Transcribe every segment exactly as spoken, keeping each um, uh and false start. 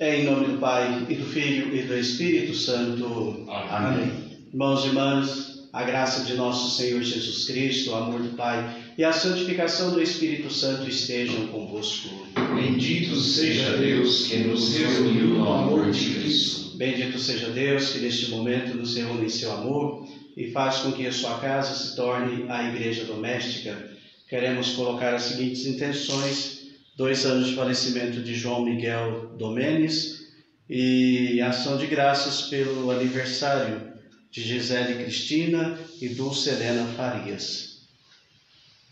Em nome do Pai, e do Filho, e do Espírito Santo. Amém. Amém. Irmãos e irmãs, a graça de nosso Senhor Jesus Cristo, o amor do Pai e a santificação do Espírito Santo estejam convosco. Bendito seja Deus que nos reuniu no amor de Cristo. Bendito seja Deus que neste momento nos reúne em seu amor e faz com que a sua casa se torne a igreja doméstica. Queremos colocar as seguintes intenções: dois anos de falecimento de João Miguel Domenes e ação de graças pelo aniversário de Gisele Cristina e Dulce Helena Farias.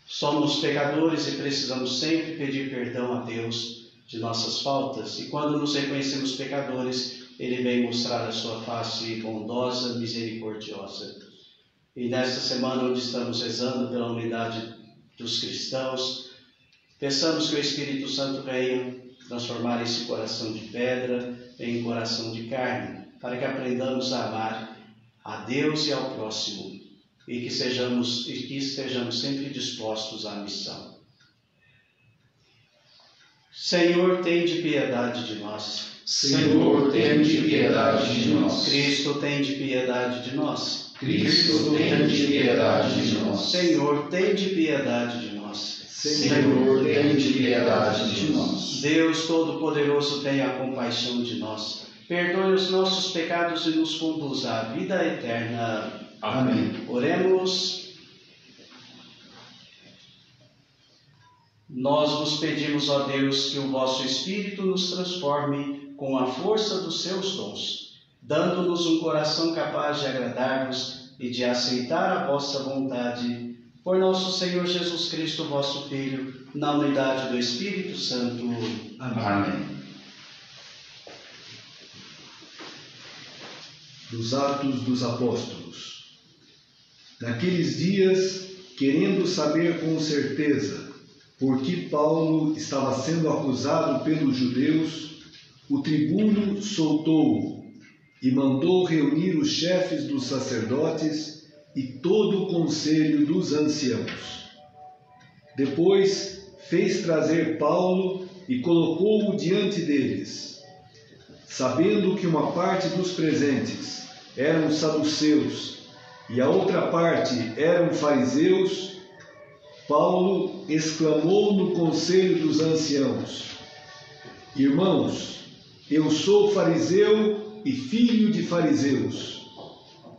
Somos pecadores e precisamos sempre pedir perdão a Deus de nossas faltas, e quando nos reconhecemos pecadores, Ele vem mostrar a sua face bondosa, misericordiosa. E nesta semana onde estamos rezando pela unidade dos cristãos, peçamos que o Espírito Santo venha transformar esse coração de pedra em coração de carne, para que aprendamos a amar a Deus e ao próximo, e que sejamos e que estejamos sempre dispostos à missão. Senhor, tende piedade de nós. Senhor, tende piedade de nós. Cristo, tende piedade de nós. Cristo, tende piedade de nós. Senhor, tende piedade de nós. Senhor, tende piedade de nós. Deus Todo-Poderoso, tenha compaixão de nós. Perdoe os nossos pecados e nos conduz à vida eterna. Amém. Oremos. Nós vos pedimos, ó Deus, que o vosso Espírito nos transforme com a força dos seus dons, dando-nos um coração capaz de agradar-vos e de aceitar a vossa vontade. Por nosso Senhor Jesus Cristo, vosso Filho, na unidade do Espírito Santo. Amém. Amém. Dos Atos dos Apóstolos. Naqueles dias, querendo saber com certeza por que Paulo estava sendo acusado pelos judeus, o tribuno soltou-o e mandou reunir os chefes dos sacerdotes e todo o conselho dos anciãos. Depois fez trazer Paulo e colocou-o diante deles. Sabendo que uma parte dos presentes eram saduceus e a outra parte eram fariseus, Paulo exclamou no conselho dos anciãos: Irmãos, eu sou fariseu e filho de fariseus.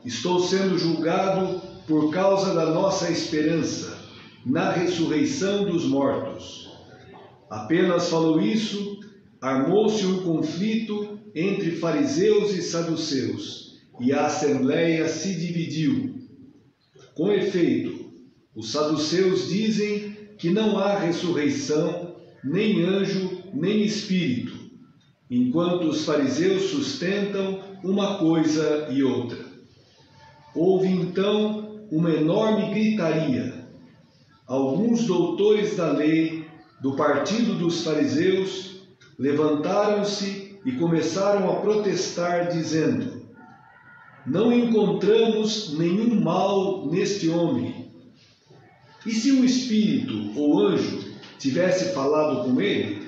Estou sendo julgado por causa da nossa esperança na ressurreição dos mortos. Apenas falou isso, armou-se um conflito entre fariseus e saduceus, e a assembleia se dividiu. Com efeito, os saduceus dizem que não há ressurreição, nem anjo, nem espírito, enquanto os fariseus sustentam uma coisa e outra. Houve então uma enorme gritaria. Alguns doutores da lei, do partido dos fariseus, levantaram-se e começaram a protestar, dizendo: Não encontramos nenhum mal neste homem. E se um espírito ou anjo tivesse falado com ele?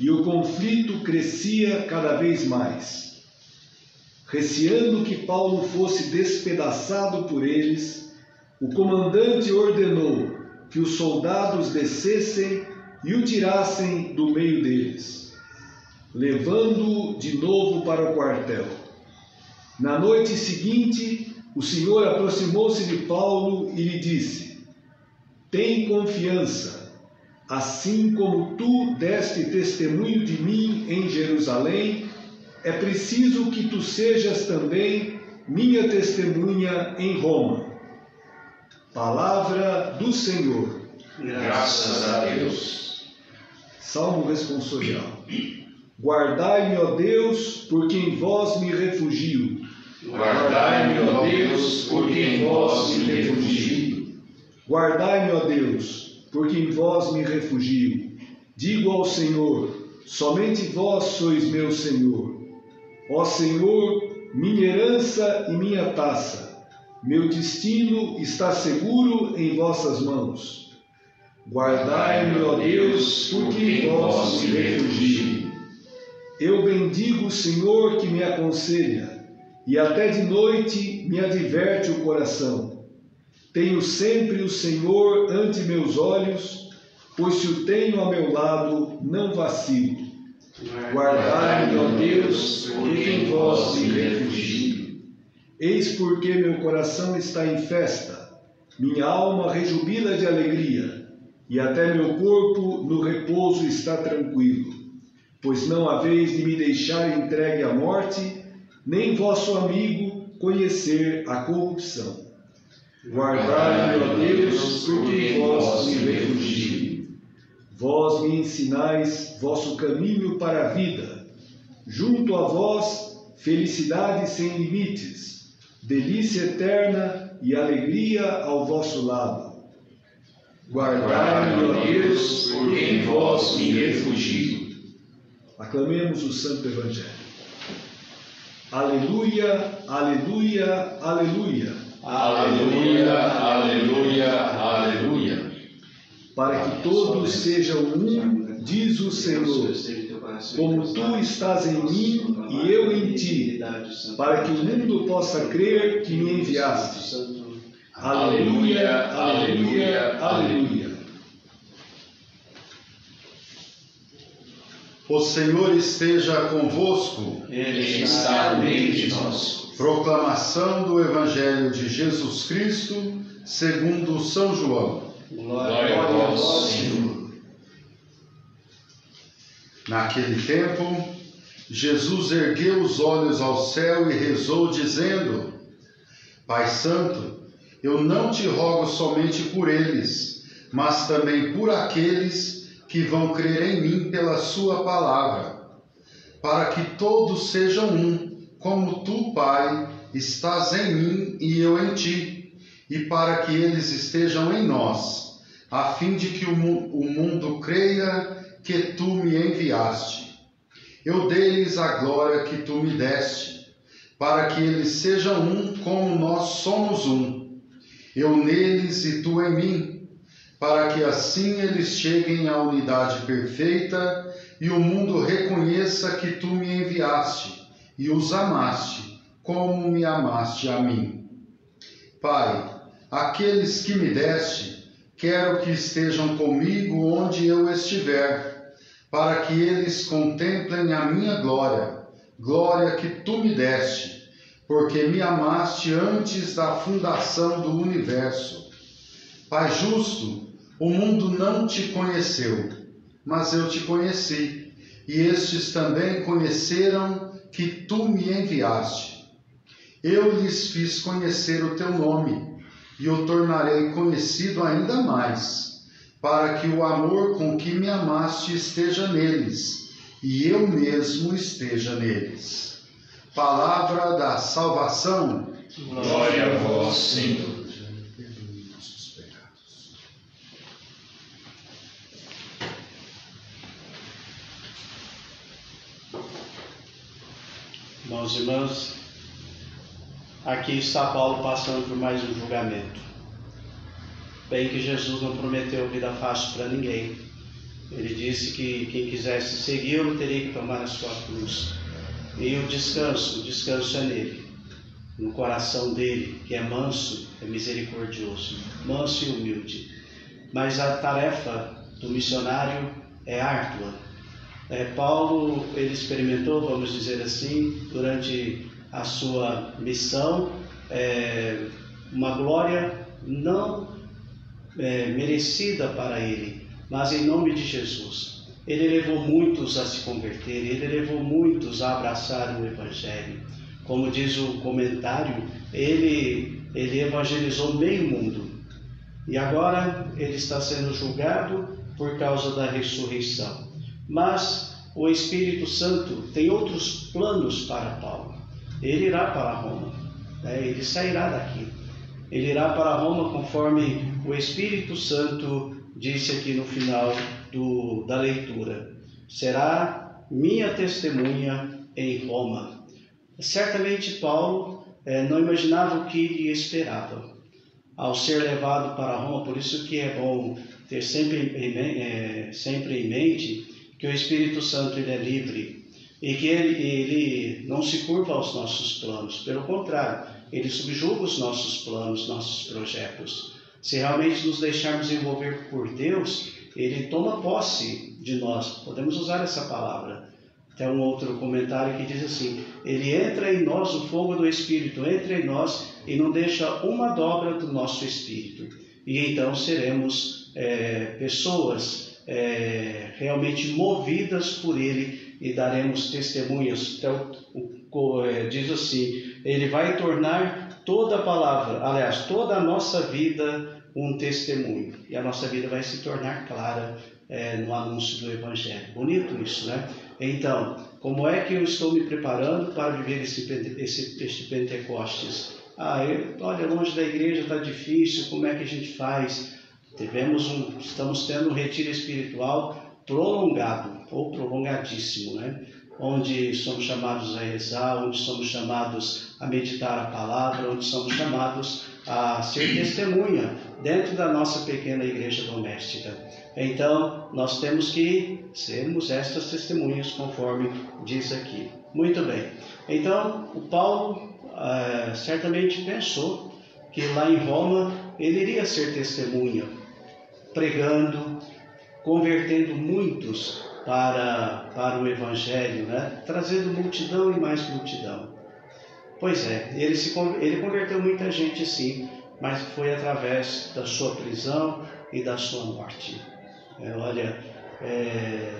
E o conflito crescia cada vez mais. Receando que Paulo fosse despedaçado por eles, o comandante ordenou que os soldados descessem e o tirassem do meio deles, levando-o de novo para o quartel. Na noite seguinte, o Senhor aproximou-se de Paulo e lhe disse: Tem confiança. Assim como tu deste testemunho de mim em Jerusalém, é preciso que tu sejas também minha testemunha em Roma. Palavra do Senhor. Graças a Deus. Salmo responsorial. Guardai-me, ó Deus, porque em vós me refugio. Guardai-me, ó Deus, porque em vós me refugio. Guardai-me, ó Deus, porque em vós me refugio. Digo ao Senhor: somente vós sois meu Senhor. Ó Senhor, minha herança e minha taça, meu destino está seguro em vossas mãos. Guardai-me, ó Deus, porque em vós me refugio. Eu bendigo o Senhor que me aconselha, e até de noite me adverte o coração. Tenho sempre o Senhor ante meus olhos, pois se o tenho a meu lado, não vacilo. Guardai-me, ó Deus, porque em vós me refugio. Eis porque meu coração está em festa, minha alma rejubila de alegria, e até meu corpo no repouso está tranquilo. Pois não haveis de me deixar entregue à morte, nem vosso amigo conhecer a corrupção. Guardai-me, ó Deus, porque em vós me refugio. Vós me ensinais vosso caminho para a vida. Junto a vós, felicidade sem limites, delícia eterna e alegria ao vosso lado. Guardai-me, ó Deus, porque em vós me refugio. Aclamemos o Santo Evangelho. Aleluia, aleluia, aleluia. Aleluia, aleluia, aleluia. Para que todos sejam um, diz o Senhor, como tu estás em mim e eu em ti, para que o mundo possa crer que me enviaste. Aleluia, aleluia, aleluia. O Senhor esteja convosco. Ele está no meio de nós. Proclamação do Evangelho de Jesus Cristo segundo São João. Glória a vós, Senhor. Naquele tempo, Jesus ergueu os olhos ao céu e rezou, dizendo: Pai Santo, eu não te rogo somente por eles, mas também por aqueles que vão crer em mim pela sua palavra, para que todos sejam um, como tu, Pai, estás em mim e eu em ti, e para que eles estejam em nós, a fim de que o mundo creia que tu me enviaste. Eu dei-lhes a glória que tu me deste, para que eles sejam um como nós somos um, eu neles e tu em mim, para que assim eles cheguem à unidade perfeita e o mundo reconheça que tu me enviaste e os amaste, como me amaste a mim. Pai, aqueles que me deste, quero que estejam comigo onde eu estiver, para que eles contemplem a minha glória, glória que tu me deste, porque me amaste antes da fundação do universo. Pai justo, o mundo não te conheceu, mas eu te conheci, e estes também conheceram que tu me enviaste. Eu lhes fiz conhecer o teu nome, e o tornarei conhecido ainda mais, para que o amor com que me amaste esteja neles, e eu mesmo esteja neles. Palavra da salvação. Glória a vós, Senhor. Irmãos e irmãs, aqui está Paulo passando por mais um julgamento. Bem que Jesus não prometeu vida fácil para ninguém. Ele disse que quem quisesse segui-lo teria que tomar a sua cruz. E o descanso, o descanso é nele, no coração dele, que é manso, é misericordioso, manso e humilde. Mas a tarefa do missionário é árdua. É, Paulo, ele experimentou, vamos dizer assim, durante a sua missão, é, uma glória não é, merecida para ele, mas em nome de Jesus. Ele levou muitos a se converter, ele levou muitos a abraçar o Evangelho. Como diz o comentário, ele, ele evangelizou meio mundo. E agora ele está sendo julgado por causa da ressurreição. Mas o Espírito Santo tem outros planos para Paulo. Ele irá para Roma, né? Ele sairá daqui. Ele irá para Roma conforme o Espírito Santo disse aqui no final do, da leitura. Será minha testemunha em Roma. Certamente Paulo eh, não imaginava o que lhe esperava ao ser levado para Roma. Por isso que é bom ter sempre em, eh, sempre em mente que o Espírito Santo ele é livre, e que ele, ele não se curva aos nossos planos, pelo contrário, ele subjuga os nossos planos, nossos projetos. Se realmente nos deixarmos envolver por Deus, ele toma posse de nós, podemos usar essa palavra. Tem um outro comentário que diz assim: ele entra em nós, o fogo do Espírito entra em nós e não deixa uma dobra do nosso Espírito. E então seremos é, pessoas é, realmente movidas por ele e daremos testemunhas. Então, o, o, é, diz assim, ele vai tornar toda a palavra, aliás, toda a nossa vida um testemunho. E a nossa vida vai se tornar clara é, no anúncio do Evangelho. Bonito isso, né? Então, como é que eu estou me preparando para viver esse, esse, este Pentecostes? Ah, eu, olha, longe da igreja está difícil, como é que a gente faz? Tivemos um, estamos tendo um retiro espiritual prolongado, ou prolongadíssimo, né? Onde somos chamados a rezar, onde somos chamados a meditar a palavra, onde somos chamados a ser testemunha dentro da nossa pequena igreja doméstica. Então, nós temos que sermos estas testemunhas, conforme diz aqui. Muito bem. Então, o Paulo... Uh, certamente pensou que lá em Roma ele iria ser testemunha, pregando, convertendo muitos para, para o Evangelho, né? Trazendo multidão e mais multidão. Pois é, ele, se, ele converteu muita gente sim, mas foi através da sua prisão e da sua morte. É, olha, é,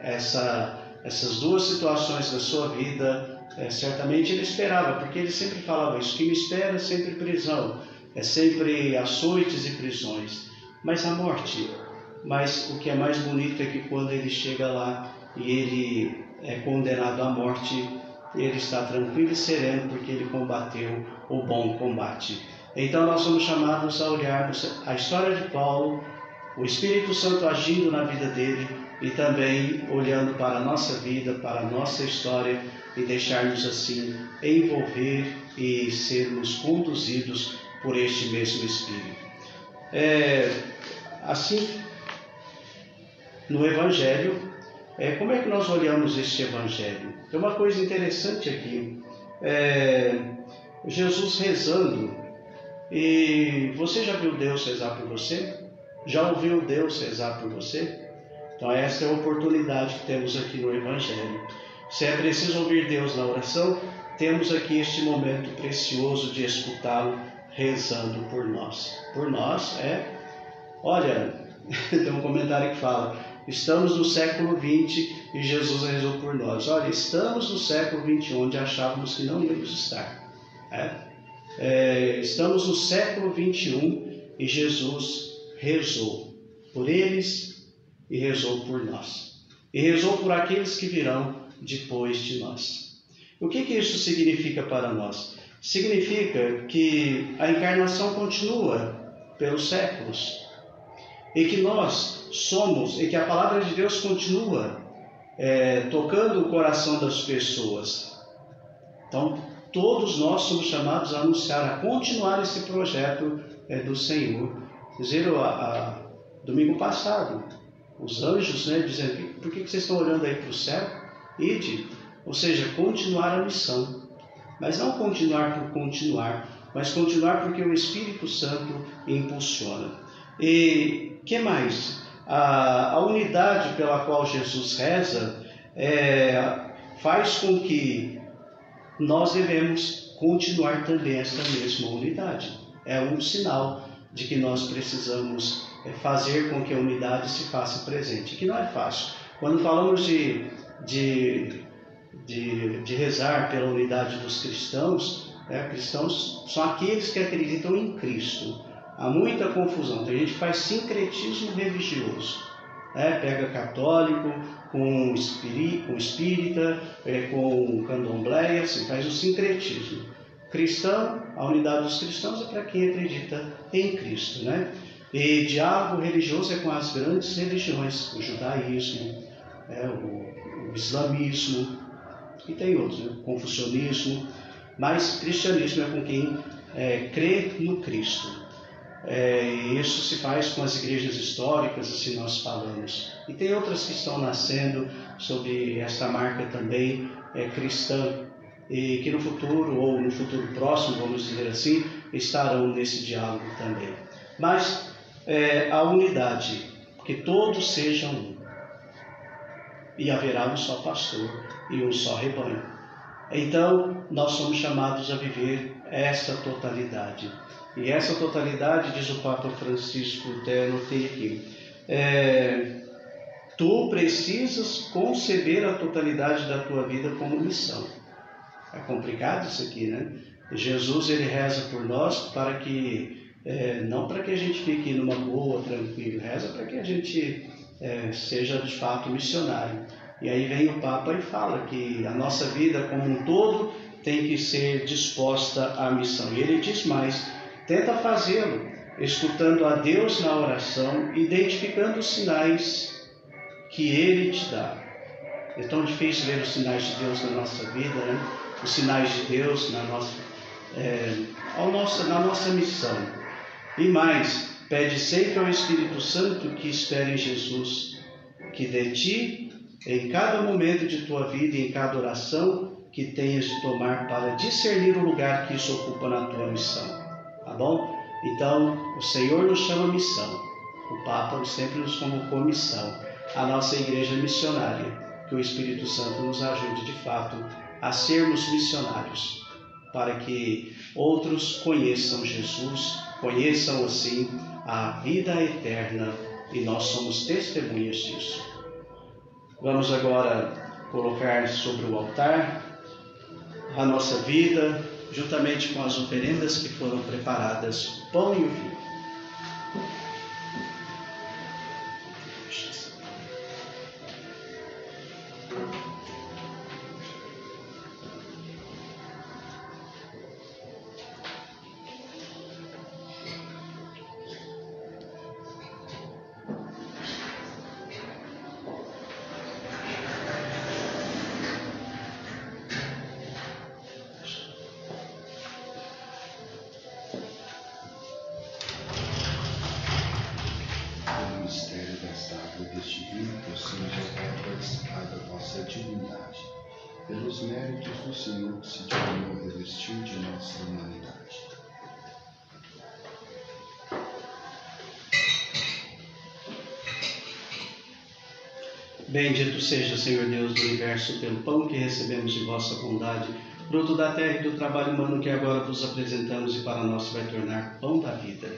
essa, essas duas situações da sua vida... É, certamente ele esperava, porque ele sempre falava isso, que me espera é sempre prisão, é sempre açoites e prisões, mas a morte. Mas o que é mais bonito é que quando ele chega lá e ele é condenado à morte, ele está tranquilo e sereno, porque ele combateu o bom combate. Então nós somos chamados a olharmos a história de Paulo, o Espírito Santo agindo na vida dele, e também olhando para a nossa vida, para a nossa história, e deixarmos assim envolver e sermos conduzidos por este mesmo Espírito. É, assim, no Evangelho, é, como é que nós olhamos este Evangelho? Tem uma coisa interessante aqui, é, Jesus rezando, e você já viu Deus rezar por você? Já ouviu Deus rezar por você? Então essa é a oportunidade que temos aqui no Evangelho. Se é preciso ouvir Deus na oração, temos aqui este momento precioso de escutá-lo rezando por nós. Por nós é... Olha, tem um comentário que fala, estamos no século vinte e Jesus rezou por nós. Olha, estamos no século vinte e um, onde achávamos que não íamos estar. É? É, estamos no século vinte e um e Jesus rezou por eles e rezou por nós. E rezou por aqueles que virão depois de nós. O que que isso significa para nós? Significa que a encarnação continua pelos séculos e que nós somos, e que a palavra de Deus continua é, tocando o coração das pessoas. Então, todos nós somos chamados a anunciar, a continuar esse projeto é, do Senhor. Vocês viram a, a, domingo passado, os anjos, né, dizendo, por que que vocês estão olhando aí para o céu? Ide, ou seja, continuar a missão, mas não continuar por continuar, mas continuar porque o Espírito Santo impulsiona. E que mais? A, a unidade pela qual Jesus reza é, faz com que nós devemos continuar também esta mesma unidade. É um sinal de que nós precisamos fazer com que a unidade se faça presente, que não é fácil. Quando falamos de De, de, de rezar pela unidade dos cristãos, né? Cristãos são aqueles que acreditam em Cristo. Há muita confusão, tem gente que faz sincretismo religioso, né? Pega católico com, espiri, com espírita, é, com candomblé, assim, faz o sincretismo. Cristão, a unidade dos cristãos é para quem acredita em Cristo, né? E diálogo religioso é com as grandes religiões, o judaísmo, é, o o islamismo, e tem outros, né? O confucionismo, mas cristianismo é com quem é, crê no Cristo. É, e isso se faz com as igrejas históricas, assim nós falamos. E tem outras que estão nascendo sob esta marca também é, cristã, e que no futuro, ou no futuro próximo, vamos dizer assim, estarão nesse diálogo também. Mas é, a unidade, que todos sejam um, e haverá um só pastor e um só rebanho. Então, nós somos chamados a viver essa totalidade. E essa totalidade, diz o Papa Francisco, até anotei aqui, é, tu precisas conceber a totalidade da tua vida como missão. É complicado isso aqui, né? Jesus, ele reza por nós para que, é, não para que a gente fique numa boa, tranquilo, reza para que a gente é, seja de fato missionário. E aí vem o Papa e fala que a nossa vida como um todo tem que ser disposta à missão. E ele diz mais, tenta fazê-lo, escutando a Deus na oração, identificando os sinais que Ele te dá. É tão difícil ver os sinais de Deus na nossa vida, né? Os sinais de Deus na nossa, é, ao nosso, na nossa missão. E mais, pede sempre ao Espírito Santo que espere em Jesus, que de ti, em cada momento de tua vida e em cada oração, que tenhas de tomar para discernir o lugar que isso ocupa na tua missão. Tá bom? Então, o Senhor nos chama missão. O Papa sempre nos convocou missão. A nossa igreja missionária. Que o Espírito Santo nos ajude, de fato, a sermos missionários. Para que outros conheçam Jesus, conheçam, assim, a vida eterna. E nós somos testemunhas disso. Vamos agora colocar sobre o altar a nossa vida, juntamente com as oferendas que foram preparadas, o pão e o vinho. Bendito seja, Senhor Deus do universo, pelo pão que recebemos de vossa bondade, fruto da terra e do trabalho humano que agora vos apresentamos e para nós vai tornar pão da vida.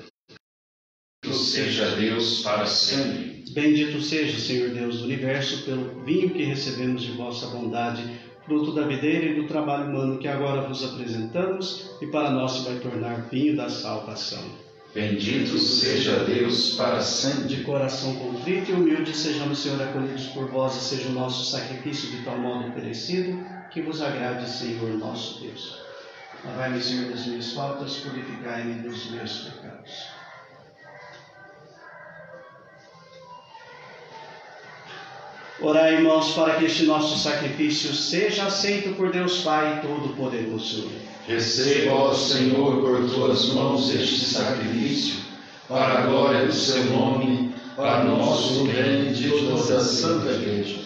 Bendito seja Deus para sempre. Bendito seja, Senhor Deus do universo, pelo vinho que recebemos de vossa bondade, fruto da videira e do trabalho humano que agora vos apresentamos e para nós vai tornar vinho da salvação. Bendito seja Deus para sempre. De coração contrito e humilde sejamos, Senhor, acolhidos por vós e seja o nosso sacrifício de tal modo oferecido que vos agrade, Senhor, nosso Deus. Lavai-me, Senhor, das minhas faltas, purificai-me dos meus pecados. Orai, irmãos, para que este nosso sacrifício seja aceito por Deus Pai Todo-Poderoso. Receba, ó Senhor, por tuas mãos este sacrifício, para a glória do seu nome, para nosso bem de toda a Santa Igreja.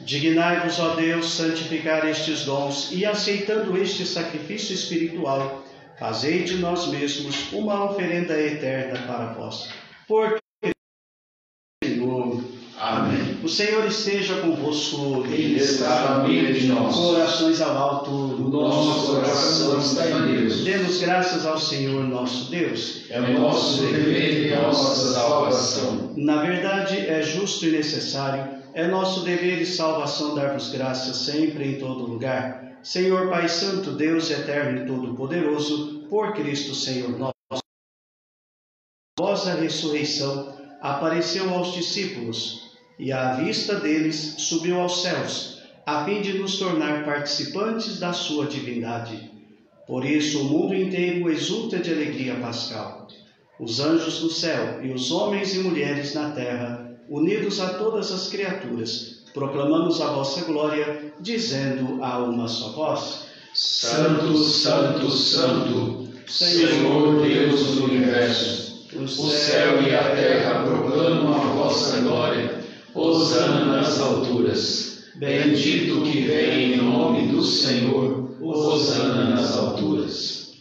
Dignai-vos, ó Deus, santificar estes dons e, aceitando este sacrifício espiritual, fazei de nós mesmos uma oferenda eterna para vós. Por Amém. O Senhor esteja convosco. Ele está no meio de nós. Corações ao alto. O nosso coração está em Deus. Demos graças ao Senhor nosso Deus. É o nosso dever e a nossa salvação. Na verdade, é justo e necessário. É nosso dever e salvação dar-vos graças sempre e em todo lugar. Senhor Pai Santo, Deus eterno e todo-poderoso, por Cristo Senhor nosso. Vossa ressurreição apareceu aos discípulos. E à vista deles subiu aos céus, a fim de nos tornar participantes da sua divindade. Por isso o mundo inteiro exulta de alegria pascal. Os anjos do céu e os homens e mulheres na terra, unidos a todas as criaturas, proclamamos a vossa glória, dizendo a uma só voz: Santo, Santo, Santo, Senhor Deus do universo, o céu e a terra proclamam a vossa glória. Hosana nas alturas. Bendito que vem em nome do Senhor. Hosana nas alturas.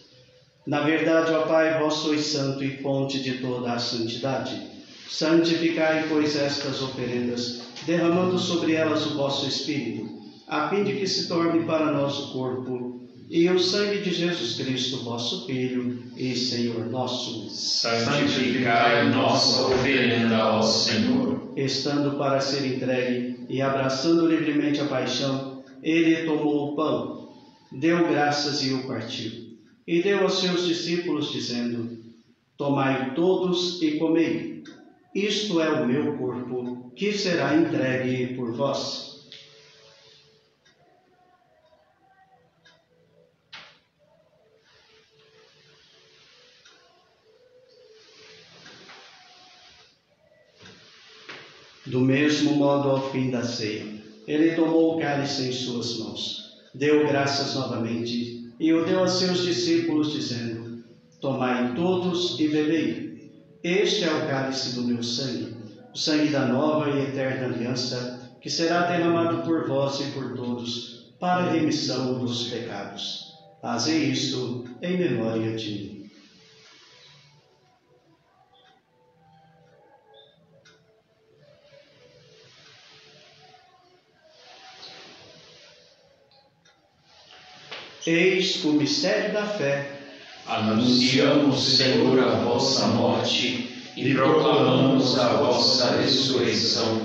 Na verdade, ó Pai, vós sois santo e fonte de toda a santidade. Santificai, pois, estas oferendas, derramando sobre elas o vosso Espírito, a fim de que se torne para nós o corpo e o sangue de Jesus Cristo, vosso Filho e Senhor nosso. Santificai nossa oferenda ao Senhor. Estando para ser entregue e abraçando livremente a paixão, ele tomou o pão, deu graças e o partiu, e deu aos seus discípulos, dizendo: Tomai todos e comei. Isto é o meu corpo, que será entregue por vós. Do mesmo modo, ao fim da ceia, ele tomou o cálice em suas mãos, deu graças novamente e o deu a seus discípulos, dizendo: Tomai todos e bebei. Este é o cálice do meu sangue, o sangue da nova e eterna aliança, que será derramado por vós e por todos para a remissão dos pecados. Fazei isto em memória de mim. Eis o mistério da fé. Anunciamos, Senhor, a vossa morte e proclamamos a vossa ressurreição.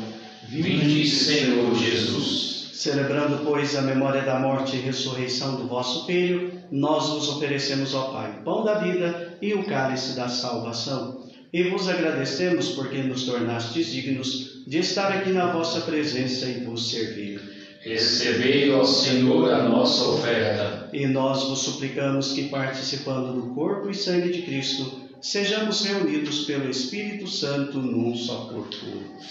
Vinde, Senhor Jesus. Celebrando, pois, a memória da morte e ressurreição do vosso Filho, nós vos oferecemos, ó Pai, o pão da vida e o cálice da salvação. E vos agradecemos porque nos tornastes dignos de estar aqui na vossa presença e vos servir. Recebei, ó Senhor, a nossa oferta. E nós vos suplicamos que, participando do corpo e sangue de Cristo, sejamos reunidos pelo Espírito Santo num só corpo.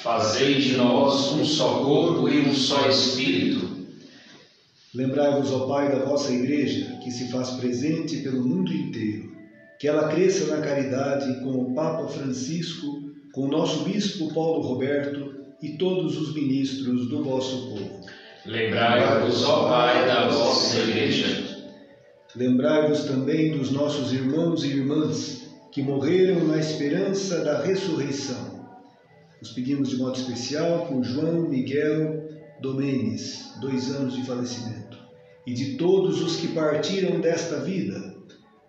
Fazei de nós um só corpo e um só Espírito. Lembrai-vos, ó Pai, da vossa Igreja, que se faz presente pelo mundo inteiro. Que ela cresça na caridade com o Papa Francisco, com o nosso Bispo Paulo Roberto e todos os ministros do vosso povo. Lembrai-vos, ó Pai, da vossa Igreja. Lembrai-vos também dos nossos irmãos e irmãs que morreram na esperança da ressurreição. Os pedimos de modo especial por João Miguel Domenes, dois anos de falecimento, e de todos os que partiram desta vida.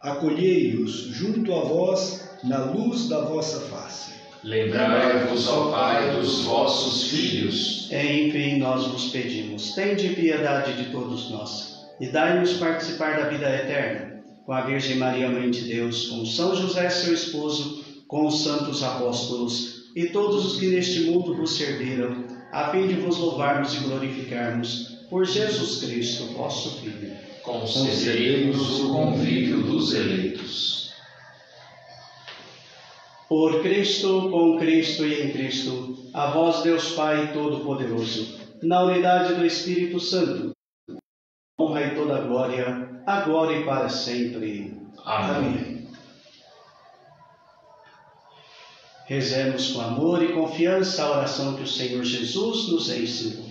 Acolhei-os junto a vós na luz da vossa face. Lembrai-vos, ó Pai, dos vossos filhos. Enfim, nós vos pedimos, tende piedade de todos nós e dai-nos participar da vida eterna, com a Virgem Maria, Mãe de Deus, com São José, seu esposo, com os santos apóstolos e todos os que neste mundo vos serviram, a fim de vos louvarmos e glorificarmos, por Jesus Cristo, vosso Filho. Concedei-nos o convívio dos eleitos. Por Cristo, com Cristo e em Cristo, a vós, Deus Pai Todo-Poderoso, na unidade do Espírito Santo, honra e toda glória, agora e para sempre. Amém. Amém. Rezemos com amor e confiança a oração que o Senhor Jesus nos ensinou.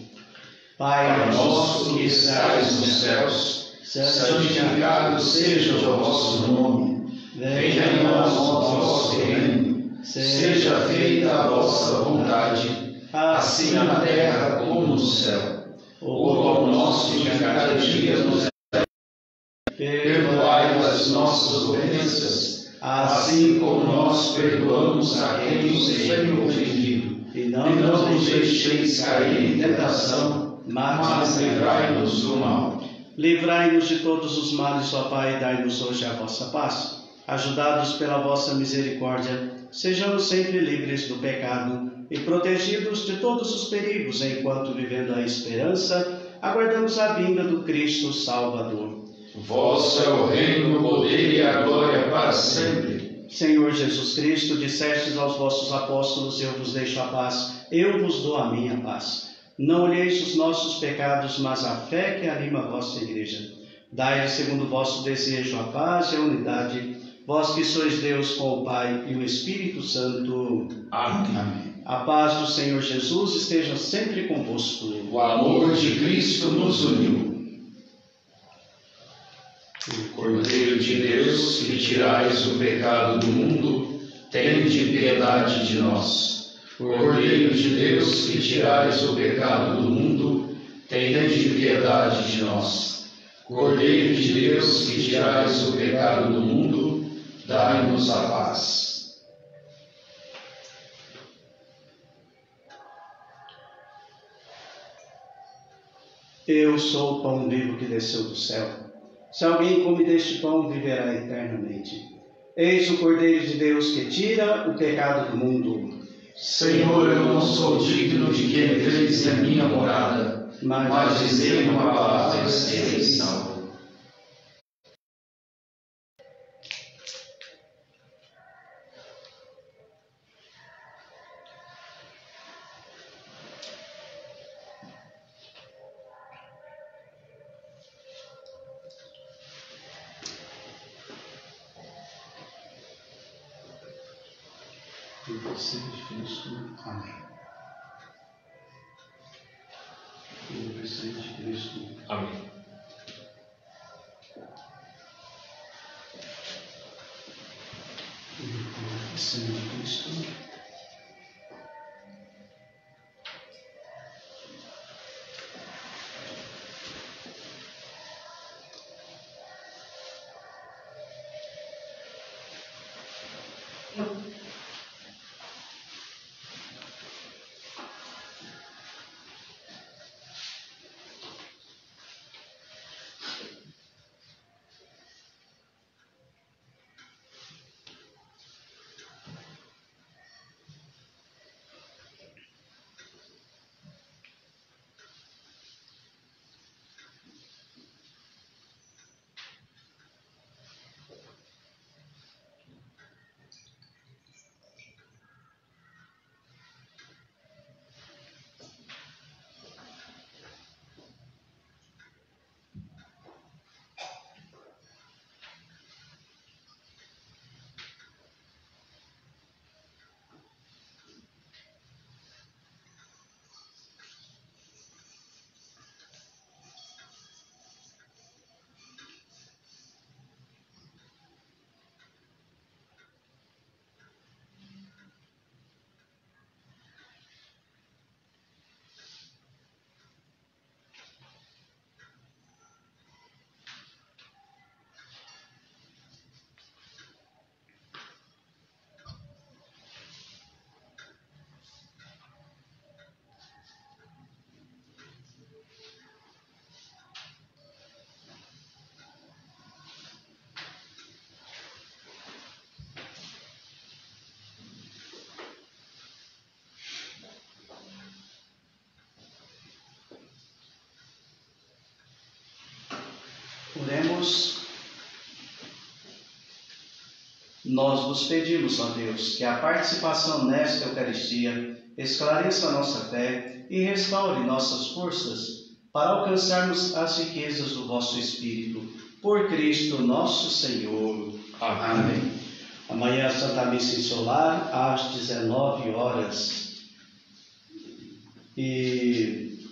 Pai nosso que estais nos céus, santificado seja o vosso nome. Venha a nós o vosso reino, seja feita a vossa vontade, assim na terra como no céu. O pão nosso de cada dia nos dai hoje. Perdoai as nossas ofensas, assim como nós perdoamos a quem nos tem ofendido. E não nos deixeis cair em tentação, mas livrai-nos do mal. Livrai-nos de todos os males, ó Pai, e dai-nos hoje a vossa paz. Ajudados pela vossa misericórdia, sejamos sempre livres do pecado e protegidos de todos os perigos, enquanto, vivendo a esperança, aguardamos a vinda do Cristo Salvador. Vosso é o reino, o poder e a glória para sempre. Senhor Jesus Cristo, dissestes aos vossos apóstolos: Eu vos deixo a paz, eu vos dou a minha paz. Não olheis os nossos pecados, mas a fé que anima a vossa Igreja. Dai-lhe segundo o vosso desejo a paz e a unidade, vós que sois Deus com o Pai e o Espírito Santo. Amém. Amém. A paz do Senhor Jesus esteja sempre convosco. O amor de Cristo nos uniu. Cordeiro de Deus, que tirais o pecado do mundo, tende piedade de nós. Cordeiro de Deus, que tirais o pecado do mundo, tende piedade de nós. Cordeiro de Deus, que tirais o pecado do mundo, dai-nos a paz. Eu sou o pão vivo que desceu do céu. Se alguém come deste pão, viverá eternamente. Eis o Cordeiro de Deus que tira o pecado do mundo. Senhor, eu não sou digno de que entreis na minha morada, mas, mas dizei uma palavra e serei salvo. Amém. Amém. Oremos. Nós vos pedimos, ó Deus, que a participação nesta Eucaristia esclareça a nossa fé e restaure nossas forças para alcançarmos as riquezas do vosso Espírito. Por Cristo nosso Senhor. Amém. Amém. Amanhã a Santa Missa em Solar, às dezenove horas. E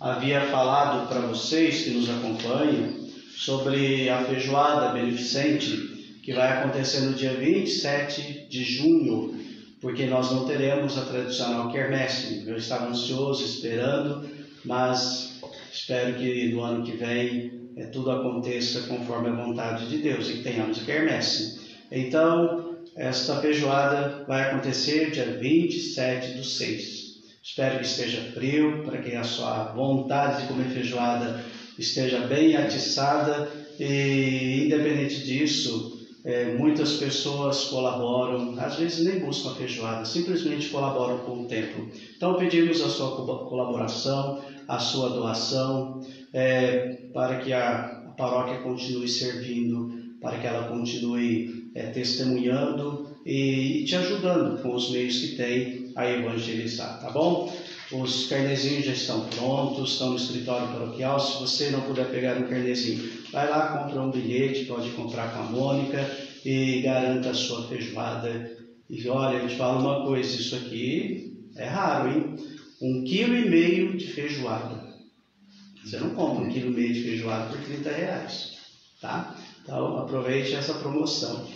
havia falado para vocês que nos acompanham sobre a feijoada beneficente que vai acontecer no dia vinte e sete de junho, porque nós não teremos a tradicional quermesse. Eu estava ansioso, esperando, mas espero que no ano que vem é, tudo aconteça conforme a vontade de Deus e que tenhamos a quermesse. Então, esta feijoada vai acontecer dia vinte e sete do seis. Espero que esteja frio, para que a sua vontade de comer feijoada esteja bem atiçada, e independente disso, é, muitas pessoas colaboram, às vezes nem buscam a feijoada, simplesmente colaboram com o templo. Então pedimos a sua colaboração, a sua doação, é, para que a paróquia continue servindo, para que ela continue é, testemunhando e te ajudando com os meios que tem a evangelizar, tá bom? Os carnezinhos já estão prontos, estão no escritório paroquial. Se você não puder pegar um carnezinho, vai lá, compra um bilhete, pode comprar com a Mônica e garanta a sua feijoada. E olha, eu te falo uma coisa, isso aqui é raro, hein? Um quilo e meio de feijoada. Você não compra um quilo e meio de feijoada por trinta reais, tá? Então aproveite essa promoção,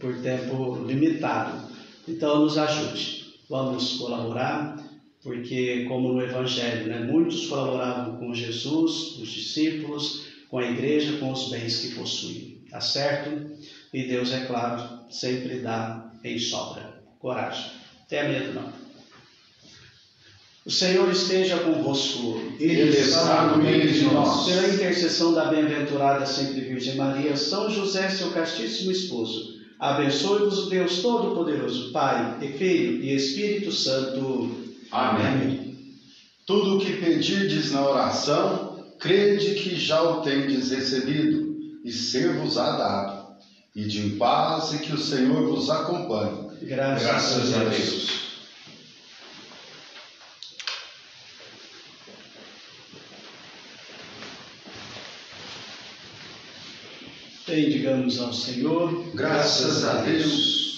por tempo limitado. Então nos ajude, vamos colaborar. Porque, como no Evangelho, né, muitos colaboravam com Jesus, os discípulos, com a igreja, com os bens que possuem. Tá certo? E Deus, é claro, sempre dá em sobra. Coragem. Tenha medo, não. O Senhor esteja convosco. Ele está no meio de nós. Pela intercessão da bem-aventurada sempre Virgem Maria, São José, seu castíssimo esposo, abençoe-vos o Deus Todo-Poderoso, Pai e Filho e Espírito Santo. Amém. Amém. Tudo o que pedirdes na oração, crede que já o tendes recebido, e ser-vos-á dado. E de paz e que o Senhor vos acompanhe. Graças, Graças a Deus. Deus. Bendigamos ao Senhor. Graças a Deus.